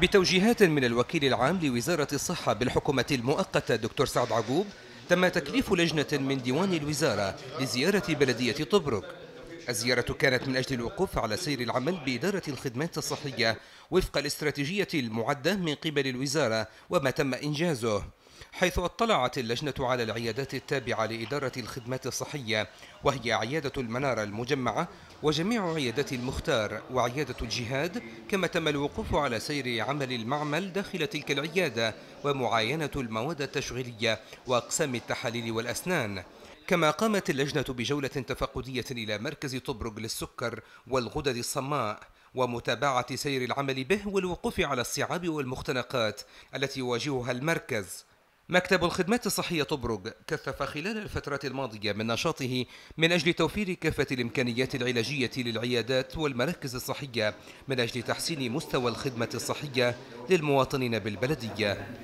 بتوجيهات من الوكيل العام لوزارة الصحة بالحكومة المؤقتة دكتور سعد يعقوب، تم تكليف لجنة من ديوان الوزارة لزيارة بلدية طبرق. الزيارة كانت من أجل الوقوف على سير العمل بإدارة الخدمات الصحية وفق الاستراتيجية المعدة من قبل الوزارة وما تم إنجازه، حيث اطلعت اللجنة على العيادات التابعة لإدارة الخدمات الصحية، وهي عيادة المنارة المجمعة وجميع عيادات المختار وعيادة الجهاد، كما تم الوقوف على سير عمل المعمل داخل تلك العيادة ومعاينة المواد التشغيلية وأقسام التحاليل والأسنان. كما قامت اللجنة بجولة تفقدية إلى مركز طبرق للسكر والغدد الصماء ومتابعة سير العمل به والوقوف على الصعاب والمختنقات التي يواجهها المركز. مكتب الخدمات الصحية طبرق كثف خلال الفترة الماضية من نشاطه من أجل توفير كافة الإمكانيات العلاجية للعيادات والمراكز الصحية من أجل تحسين مستوى الخدمة الصحية للمواطنين بالبلدية.